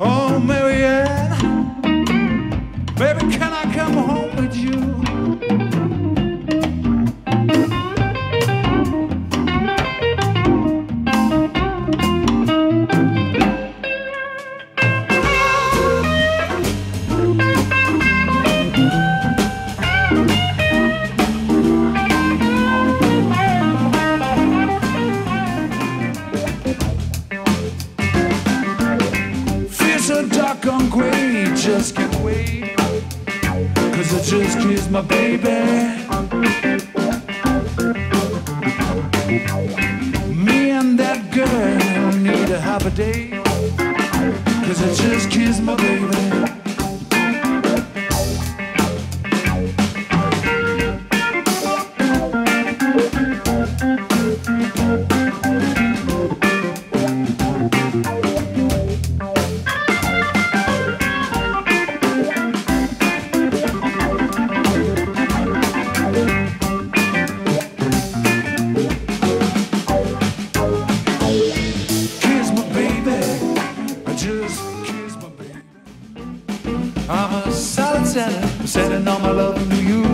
Oh, Marianne, baby, can I come home with you? I'm great, just can't wait, 'cause I just kissed my baby. Me and that girl need a happy day, 'cause I just kissed my baby. I'm a solid setter, setting all my love to you.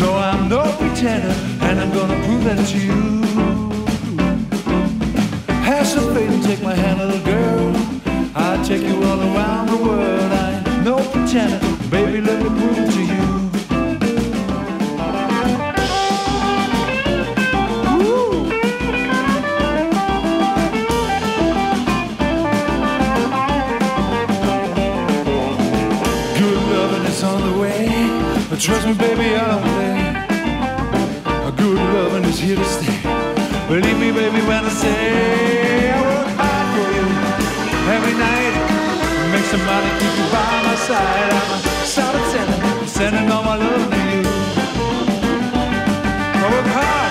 No, I'm no pretender, and I'm gonna prove that to you. Have some faith and take my hand, little girl. I'll take you all around the world. I'm no pretender, baby, let me prove it to you. On the way, trust me, baby, I don't play. A good loving is here to stay. Believe me, baby, when I say I work hard for you every night. Make somebody keep you by my side. I'm a solid sender, sending all my love to you. I work hard.